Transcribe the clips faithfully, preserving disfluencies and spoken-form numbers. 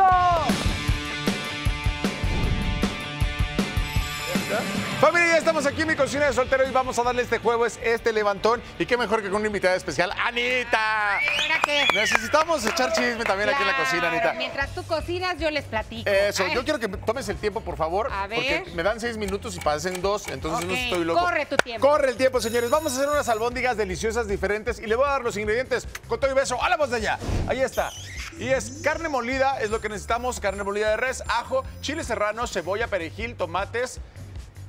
Narco. Familia, ya estamos aquí en mi cocina de soltero y vamos a darle este juego, es este levantón. Y qué mejor que con una invitada especial, Anita. Ay, mira que... necesitamos echar chisme también, claro, aquí en la cocina, Anita. Mientras tú cocinas, yo les platico. Eso, yo quiero que tomes el tiempo, por favor. A ver. Porque me dan seis minutos y pasen dos, entonces okay, no estoy loco. Corre tu tiempo. Corre el tiempo, señores. Vamos a hacer unas albóndigas deliciosas, diferentes. Y le voy a dar los ingredientes con todo y beso. ¡A la voz de allá! Ahí está. Y es carne molida, es lo que necesitamos. Carne molida de res, ajo, chile serrano, cebolla, perejil, tomates.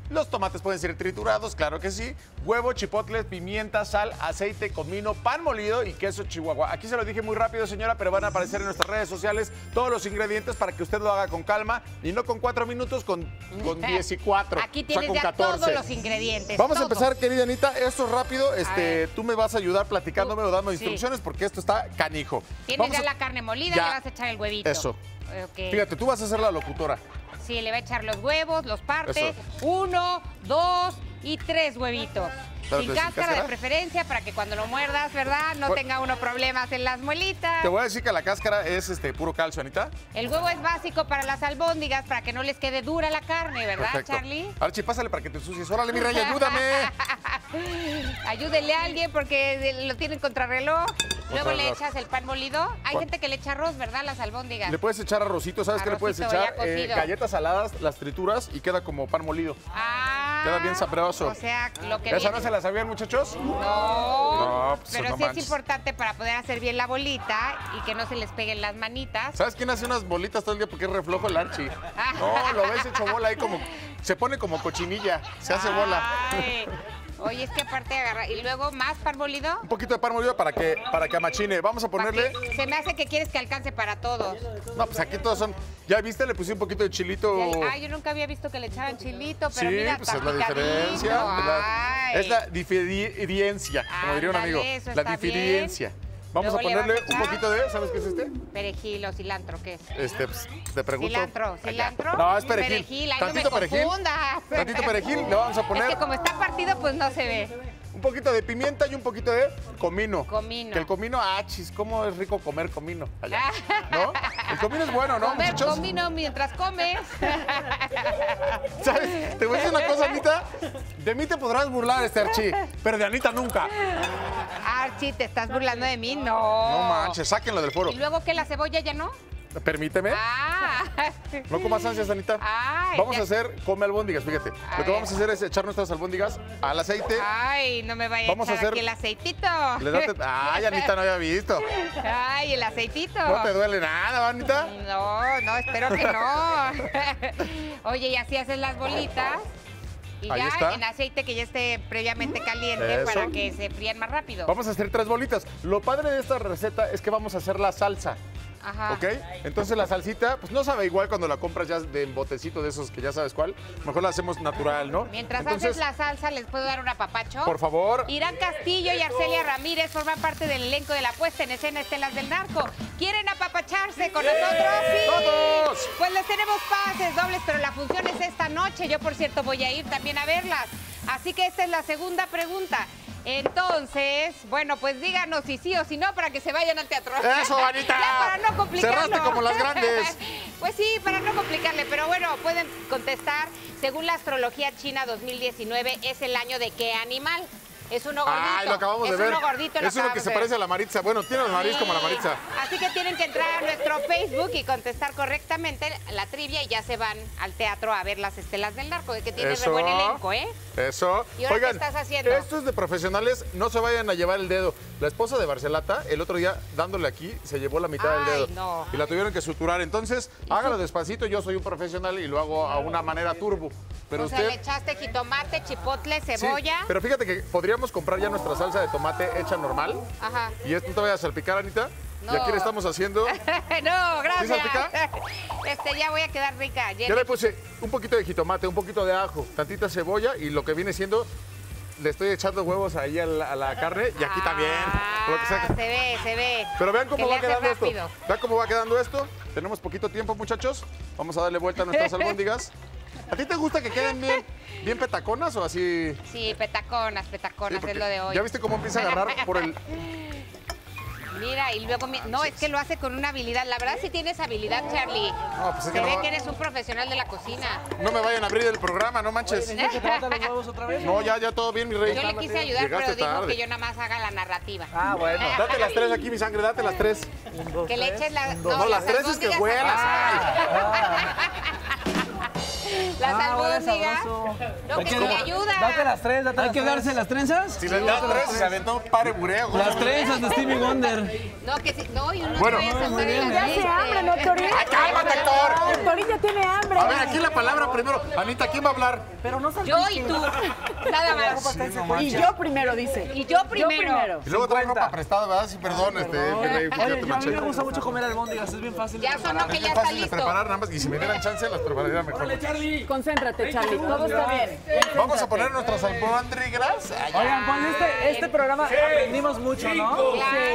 Los tomates pueden ser triturados, claro que sí. Huevo, chipotle, pimienta, sal, aceite, comino, pan molido y queso chihuahua. Aquí se lo dije muy rápido, señora, pero van a aparecer en nuestras redes sociales todos los ingredientes para que usted lo haga con calma y no con cuatro minutos, con, con diez y cuatro. Aquí tienes, o sea, ya catorce. Todos los ingredientes. Vamos todos. a empezar, querida Anita. Esto es rápido. Este, tú me vas a ayudar platicándome uh, o dando sí. instrucciones porque esto está canijo. Tienes Vamos ya a... la carne molida, ya. le vas a echar el huevito. Eso. Okay. Fíjate, tú vas a ser la locutora. Sí, le va a echar los huevos, los parte, eso. uno, dos y tres huevitos. Claro, sin cáscara, cáscara de preferencia, para que cuando lo muerdas, ¿verdad? No bueno, tenga uno problemas en las muelitas. Te voy a decir que la cáscara es este puro calcio, Anita. El huevo es básico para las albóndigas, para que no les quede dura la carne, ¿verdad, perfecto, Charlie? Archie, pásale para que te ensucies. ¡Órale, mi rey, ayúdame! Ayúdele a alguien porque lo tienen contrarreloj. Luego contra le reloj. echas el pan molido. Hay bueno. gente que le echa arroz, ¿verdad? Las albóndigas. Le puedes echar arrocito, ¿sabes arrocito, qué le puedes echar? Eh, galletas saladas, las trituras y queda como pan molido. Ah. Queda bien sabroso. O sea, lo que ¿Esa viene... no se la sabían, muchachos? No. no pues pero no sí manches. es importante para poder hacer bien la bolita y que no se les peguen las manitas. ¿Sabes quién hace unas bolitas todo el día porque es reflojo el Archie? Ah. No, lo ves hecho bola ahí como... Se pone como cochinilla, se hace Ay. bola. Oye, es que aparte agarra. ¿Y luego más pan molido? Un poquito de pan molido para que, para que amachine. Vamos a ponerle... Se me hace que quieres que alcance para todos. No, pues aquí todos son... ¿Ya viste? Le puse un poquito de chilito. Ah, yo nunca había visto que le echaran chilito, pero sí, mira, pues es la diferencia. La, es la diferencia, como diría un amigo. La diferencia. Bien. Vamos Luego a ponerle a un poquito de, ¿sabes qué es este? Perejil o cilantro, ¿qué es? Este, pues, te pregunto. Cilantro, cilantro. No, es perejil. Perejil, ahí tantito no me perejil. Confundas. Tantito perejil, le vamos a poner. Es que como está partido, pues no se ve. Un poquito de pimienta y un poquito de comino. Comino. Que el comino, ah, chis, cómo es rico comer comino allá, ¿no? El comino es bueno, ¿no, comer muchachos? Comino mientras comes. ¿Sabes? Te voy a decir una cosa, Anita. De mí te podrás burlar, este Archie, pero de Anita nunca. Archie, te estás burlando de mí, no. No manches, sáquenlo del foro. ¿Y luego que la cebolla ya no? Permíteme. Ah. No comas ansias, Anita. Ay, vamos ya. a hacer come albóndigas, fíjate. Ay. Lo que vamos a hacer es echar nuestras albóndigas al aceite. Ay, no me vaya vamos a echar a hacer... aquí el aceitito. Le date... Ay, Anita, no había visto. Ay, el aceitito. No te duele nada, Anita. No, no, espero que no. Oye, y así haces las bolitas. Y ahí ya está. En aceite que ya esté previamente caliente. Eso. Para que se frían más rápido. Vamos a hacer tres bolitas. Lo padre de esta receta es que vamos a hacer la salsa. Ajá. ¿Ok? Entonces la salsita, pues no sabe igual cuando la compras ya de botecito de esos que ya sabes cuál. Mejor la hacemos natural, ¿no? Mientras Entonces, haces la salsa, ¿les puedo dar un apapacho? Por favor. Irán Castillo y Arcelia Ramírez forman parte del elenco de la puesta en escena Estelas del Narco. ¿Quieren apapacharse con nosotros? ¡Sí! ¡Todos! Pues les tenemos pases dobles, pero la función es esta noche. Yo, por cierto, voy a ir también a verlas. Así que esta es la segunda pregunta. Entonces, bueno, pues díganos si sí o si no para que se vayan al teatro. ¡Eso, Anita! Ya, para no complicarlo. Cerraste como las grandes. Pues sí, para no complicarle, pero bueno, pueden contestar. Según la astrología china dos mil diecinueve, ¿es el año de qué animal? Es uno gordito. Ay, lo acabamos de ver. Es uno gordito. Es uno que se parece a la Maritza. Bueno, tiene la nariz como la Maritza. Así que tienen que entrar a nuestro Facebook y contestar correctamente la trivia y ya se van al teatro a ver las Estelas del Narco, que tiene re buen elenco, ¿eh? Eso. ¿Y ahora qué estás haciendo? Estos de profesionales no se vayan a llevar el dedo. La esposa de Barcelata, el otro día, dándole aquí, se llevó la mitad Ay, del dedo. No. Y la tuvieron que suturar. Entonces, hágalo despacito. Yo soy un profesional y lo hago a una manera turbo. Pero o sea, usted... le echaste jitomate, chipotle, cebolla. Sí, pero fíjate que podríamos comprar ya nuestra salsa de tomate hecha normal. Ajá. ¿Y esto te voy a salpicar, Anita? No. ¿Y aquí le estamos haciendo? No, gracias. ¿Sí salpica? Este, ya voy a quedar rica. Ya le puse un poquito de jitomate, un poquito de ajo, tantita cebolla y lo que viene siendo... Le estoy echando huevos ahí a la, a la carne y aquí ah, también. Lo que sea. Se ve, se ve. Pero vean cómo va quedando rápido. esto. Vean cómo va quedando esto. Tenemos poquito tiempo, muchachos. Vamos a darle vuelta a nuestras albóndigas. ¿A ti te gusta que queden bien, bien petaconas o así? Sí, petaconas, petaconas sí, es lo de hoy. ¿Ya viste cómo empieza a agarrar por el...? Mira, y luego... No, no, es que lo hace con una habilidad. La verdad sí tienes habilidad, Charlie. No, pues es Se que ve no... que eres un profesional de la cocina. No me vayan a abrir el programa, no manches. Oye, ¿necesitas que te matan los huevos otra vez? No, ya, ya todo bien, mi rey. Yo le quise ayudar, Llegaste pero dijo tarde. que yo nada más haga la narrativa. Ah, bueno. Date las tres aquí, mi sangre, date las tres. Un, dos, que le eches la... No, no, las tres es que huelas. Las ah, albóndigas. No, que le ayuda. Date las tres, date ¿Hay las que tres. darse las trenzas? Si les das tres, se aventó un par de bureo. Las trenzas de Stevie Wonder. No, que si... No, y uno bueno, no bueno, muy bien, ya hace hambre, no, Torín. ¡Cálmate, Héctor! El Torín ya tiene hambre. A ver, aquí la palabra primero. Anita, ¿quién va a hablar? Pero no Yo y tú. Nada más. Sí, y yo primero, dice. Y yo primero. Yo primero. Y luego trae ropa prestada, ¿verdad? Sí, perdón, Ay, perdón. este... Oye, yo, a mí me gusta mucho comer albóndigas, es bien fácil. Ya sonó que ya está listo. Preparar nada más, y si me dieran chance, las prepararía mejor. Concéntrate, Charlie, todo está bien. Vamos a poner nuestras albóndigas. Oigan, pues este, este programa aprendimos mucho, ¿no?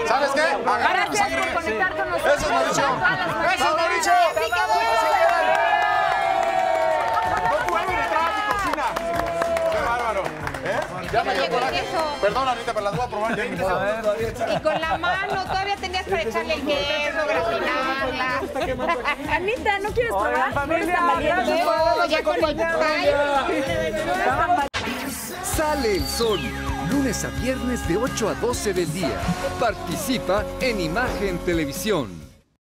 ¿Sabes qué? Ahora sí hay que conectar con nosotros. ¡Eso es Mauricio! ¡Eso es Mauricio! ¡Así que voy! ¡No puedo entrar a mi cocina! ¡Qué bárbaro! ¿Eh? Ya me dio coraje. Perdón, Anita, pero las voy a probar ya. Y con la mano, todavía tenías para echarle el queso, gratinarla. Anita, ¿no quieres probar? ¡Familia! ¡Gracias por ya con el Sale el Sol. Lunes a viernes de ocho a doce del día. Participa en Imagen Televisión.